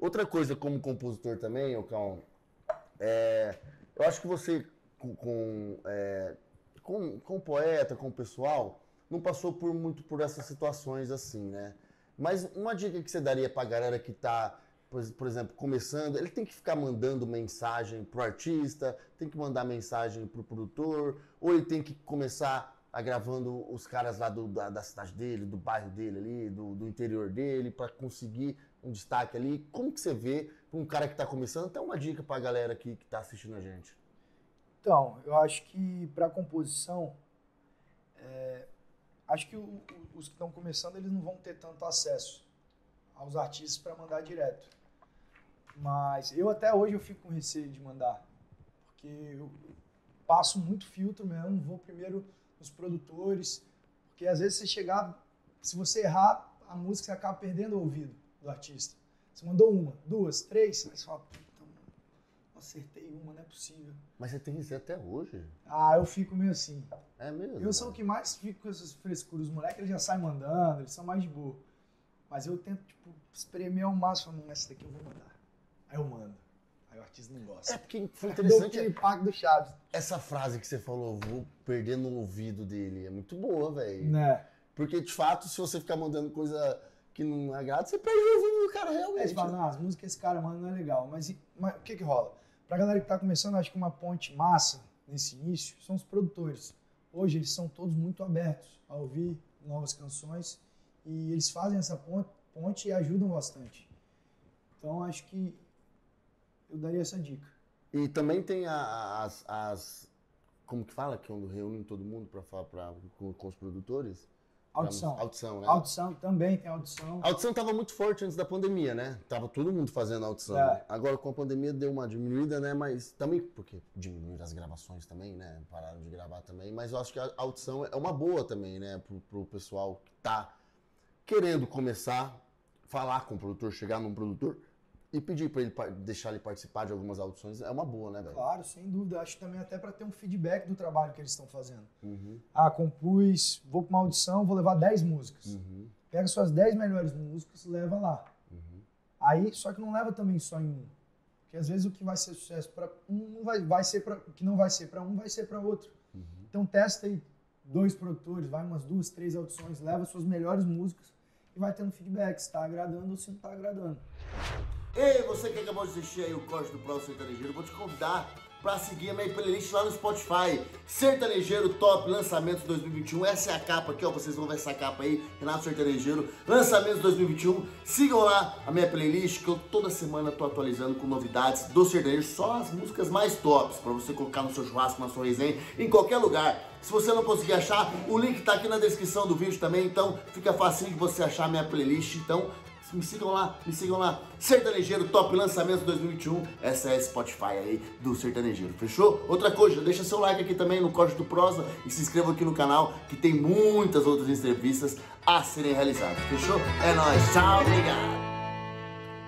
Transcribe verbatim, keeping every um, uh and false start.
Outra coisa, como compositor também, Ocão, é, eu acho que você, com, com, é, com, com o poeta, com o pessoal, não passou por muito por essas situações assim, né? Mas uma dica que você daria pra galera que tá, por exemplo, começando, ele tem que ficar mandando mensagem pro artista, tem que mandar mensagem pro produtor, ou ele tem que começar a gravando os caras lá do, da, da cidade dele, do bairro dele ali, do, do interior dele, para conseguir um destaque ali. Como que você vê um cara que tá começando? Até uma dica pra galera aqui que tá assistindo a gente. Então, eu acho que pra composição, é, acho que o, os que estão começando, eles não vão ter tanto acesso aos artistas para mandar direto. Mas eu até hoje eu fico com receio de mandar, porque eu passo muito filtro mesmo, vou primeiro nos produtores, porque às vezes você chegar, se você errar, a música você acaba perdendo o ouvido do artista. Você mandou uma, duas, três, aí você fala, puta, não acertei uma, não é possível. Mas você tem receio até hoje? Ah, eu fico meio assim. É mesmo? Eu sou o que mais fico com essas frescuras, os moleques eles já saem mandando, eles são mais de boa. Mas eu tento, tipo, espremer ao máximo, falando, essa daqui eu vou mandar. Aí eu mando. Aí o artista não gosta. É porque foi interessante o impacto do Chaves. Essa frase que você falou, vou perder no ouvido dele, é muito boa, velho. Né? Porque, de fato, se você ficar mandando coisa que não agrada, você perde o ouvido do cara realmente. É, você fala, não, as músicas que esse cara manda não é legal. Mas, mas o que que rola? Pra galera que tá começando, acho que uma ponte massa nesse início são os produtores. Hoje eles são todos muito abertos a ouvir novas canções. E eles fazem essa ponte, ponte e ajudam bastante. Então, acho que eu daria essa dica. E também tem as... as como que fala? Que reúnem todo mundo pra, pra, com, com os produtores? Audição. Pra, audição, né? Audição, também tem audição. A audição tava muito forte antes da pandemia, né? Tava todo mundo fazendo audição. É. Né? Agora, com a pandemia, deu uma diminuída, né? Mas também... porque diminuíram as gravações também, né? Pararam de gravar também. Mas eu acho que a audição é uma boa também, né? Pro, pro pessoal que tá... querendo começar, falar com o produtor, chegar num produtor e pedir para ele deixar ele participar de algumas audições é uma boa, né, velho? Claro, sem dúvida. Acho também até para ter um feedback do trabalho que eles estão fazendo. Uhum. Ah, compus, vou para uma audição, vou levar dez músicas. Uhum. Pega suas dez melhores músicas, leva lá. Uhum. Aí, só que não leva também só em um. Porque às vezes o que vai ser sucesso para um, não vai, vai ser pra, o que não vai ser para um, vai ser para outro. Uhum. Então testa aí dois produtores, vai umas duas, três audições, leva suas melhores músicas. E vai tendo feedback, se tá agradando ou se não tá agradando. Ei, você que acabou de assistir aí o corte do Prosa Sertanejeiro, vou te convidar pra seguir a minha playlist lá no Spotify. Sertanejeiro Top Lançamentos dois mil e vinte e um. Essa é a capa aqui, ó. Vocês vão ver essa capa aí, Renato Sertanejeiro, Lançamentos dois mil e vinte e um. Sigam lá a minha playlist, que eu toda semana tô atualizando com novidades do sertanejo. Só as músicas mais tops, pra você colocar no seu churrasco, na sua resenha, em qualquer lugar. Se você não conseguir achar, o link tá aqui na descrição do vídeo também, então fica facinho de você achar a minha playlist. Então, me sigam lá, me sigam lá. Sertanejeiro Top Lançamentos dois mil e vinte e um. Essa é a Spotify aí do Sertanejeiro, fechou? Outra coisa, deixa seu like aqui também no corte do Prosa e se inscreva aqui no canal, que tem muitas outras entrevistas a serem realizadas, fechou? É nóis, tchau, obrigado!